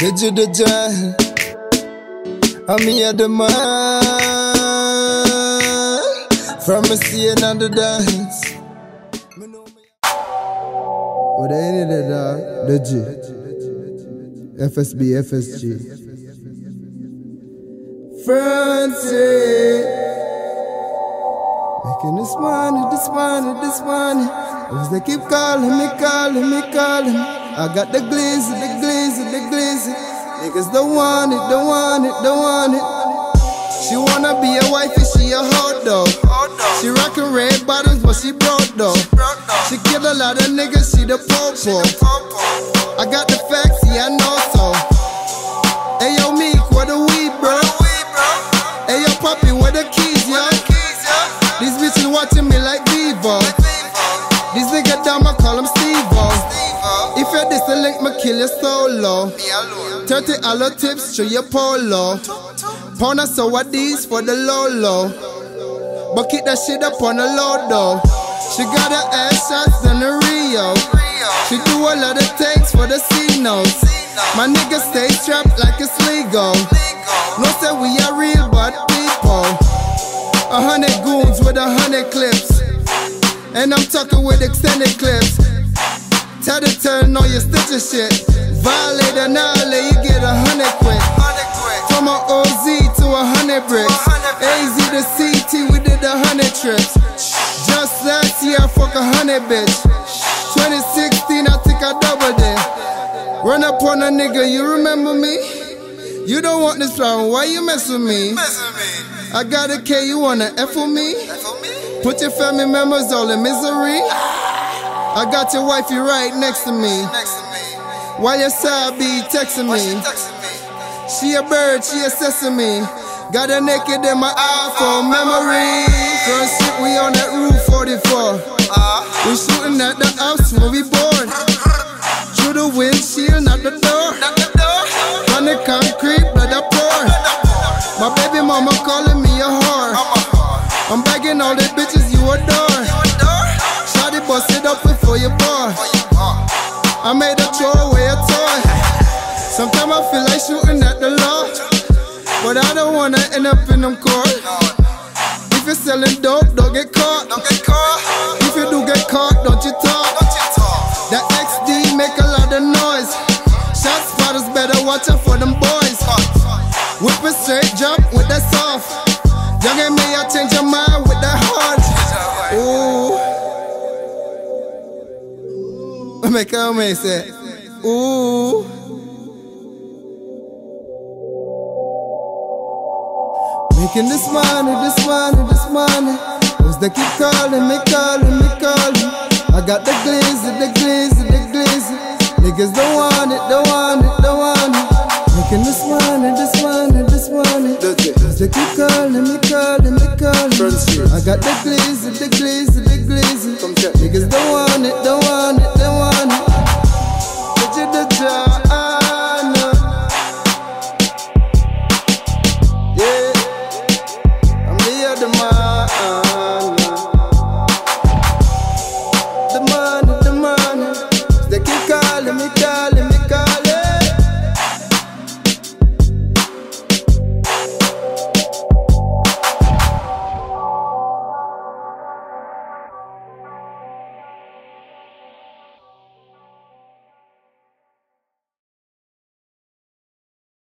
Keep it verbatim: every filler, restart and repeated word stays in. Duji Dujon, I'm here the man from a scene and the dance. What I needed, Duji F S B, F S G Fancy. Making this money, this money, this money. As they keep calling me, calling me, calling me. I got the glaze, the glaze, the glaze. Niggas don't want it, don't want it, don't want it. She wanna be a wife and she a hot dog. She rockin' red bottoms but she broke though. She killed a lot of niggas, she the popo. I got the facts, yeah I know so. Ayo Meek, what the weed bro? Ayo Papi, where the keys, yo? These bitches watching me like Vivo. These niggas down, I call them Steve-O. If you're this a link, ma kill you solo. thirty dollar tips to your polo. Pound us over these for the Lolo. But keep that shit up on the low though. She got her ass shots in the Rio. She do a lot of takes for the Cino. My niggas stay trapped like it's legal. No say we are real but people. A hundred goons with a hundred clips. And I'm talking with extended clips. Tell the turn on your stitcher shit. Violate an alley, you get a hundred quid. From an O Z to a hundred bricks. A Z to C T, we did a hundred trips. Just last year I fuck a hundred bitch. twenty sixteen I think I doubled it. Run up on a nigga, you remember me? You don't want this round, why you mess with me? I got a K, you wanna F with me? Put your family members all in misery. I got your wifey right next to me. Why your side be texting me? She a bird, she a sesame. Got her naked in my eye for memory. Girl, shit, we on that Route forty-four. We shooting at the house when we born. Through the windshield, not the door. On the concrete, blood I pour. My baby mama calling me a whore. I'm bagging all the bitches you adore. Bust it up before you born. I made a throw away a toy. Sometimes I feel like shooting at the law, but I don't wanna end up in them court. If you're selling dope, don't get caught. If you do get caught, don't you talk. That X D make a lot of noise. Shot spotters better watch out for them boys. Whip a straight jump with that soft. Young and me, I change your mind with that hard. Ooh. Me come and say, ooh. Making this money, this money, this money. Cause they keep calling me, calling me, calling. I got the glaze, the glaze, the glaze. Niggas don't want it, don't want it, don't want it. Making this money, this money, this money. Cause they keep calling me, calling me, calling. I got the glaze, the glaze, the glaze. Niggas don't want it.